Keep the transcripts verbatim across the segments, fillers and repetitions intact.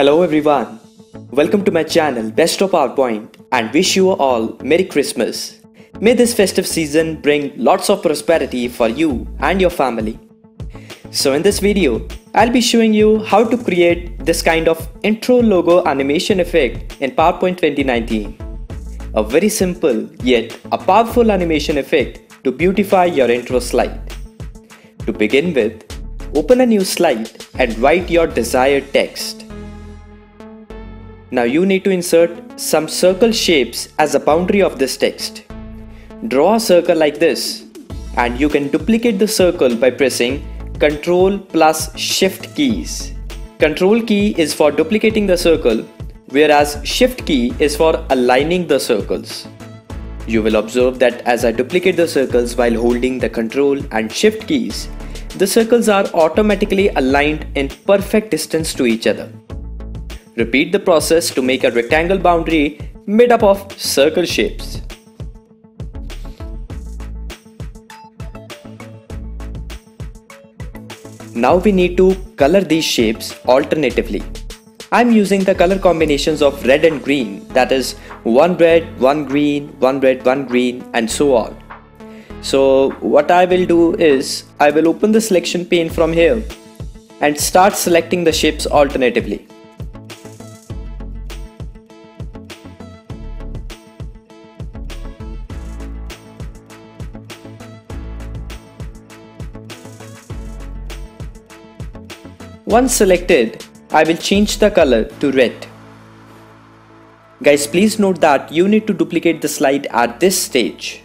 Hello everyone, welcome to my channel Best of PowerPoint and wish you all Merry Christmas. May this festive season bring lots of prosperity for you and your family. So in this video, I'll be showing you how to create this kind of intro logo animation effect in PowerPoint twenty nineteen. A very simple yet a powerful animation effect to beautify your intro slide. To begin with, open a new slide and write your desired text. Now you need to insert some circle shapes as a boundary of this text. Draw a circle like this, and you can duplicate the circle by pressing Ctrl plus Shift keys. Ctrl key is for duplicating the circle, whereas Shift key is for aligning the circles. You will observe that as I duplicate the circles while holding the Ctrl and Shift keys, the circles are automatically aligned in perfect distance to each other. Repeat the process to make a rectangle boundary made up of circle shapes. Now we need to color these shapes alternatively. I'm using the color combinations of red and green, that is one red, one green, one red, one green, and so on. So what I will do is I will open the selection pane from here and start selecting the shapes alternatively. Once selected, I will change the color to red. Guys, please note that you need to duplicate the slide at this stage.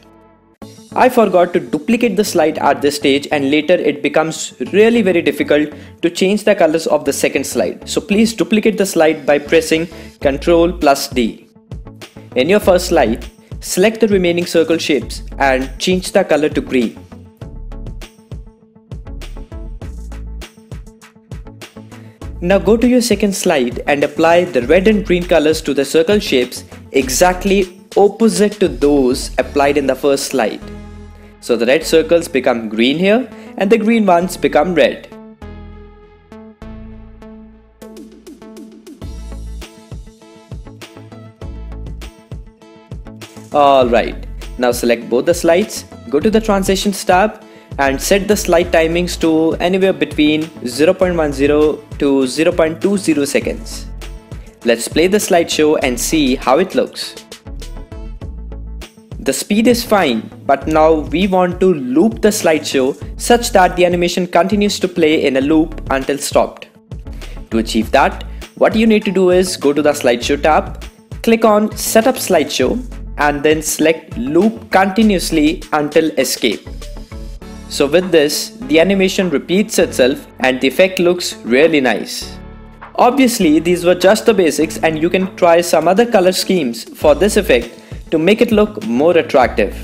I forgot to duplicate the slide at this stage, and later it becomes really very difficult to change the colors of the second slide. So please duplicate the slide by pressing Ctrl plus D. In your first slide, select the remaining circle shapes and change the color to green. Now go to your second slide and apply the red and green colors to the circle shapes exactly opposite to those applied in the first slide. So the red circles become green here and the green ones become red. Alright, now select both the slides, go to the transitions tab and set the slide timings to anywhere between zero point one zero to zero point two zero seconds. Let's play the slideshow and see how it looks. The speed is fine, but now we want to loop the slideshow such that the animation continues to play in a loop until stopped. To achieve that, what you need to do is go to the slideshow tab, click on Setup Slideshow and then select Loop Continuously until Escape. So with this, the animation repeats itself and the effect looks really nice. Obviously, these were just the basics and you can try some other color schemes for this effect to make it look more attractive.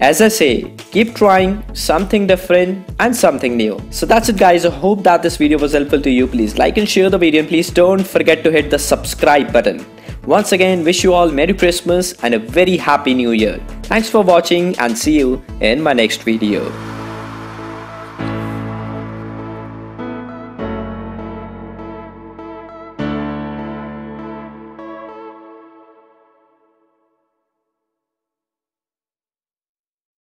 As I say, keep trying something different and something new. So that's it guys, I hope that this video was helpful to you. Please like and share the video and please don't forget to hit the subscribe button. Once again, wish you all Merry Christmas and a very Happy New Year. Thanks for watching and see you in my next video.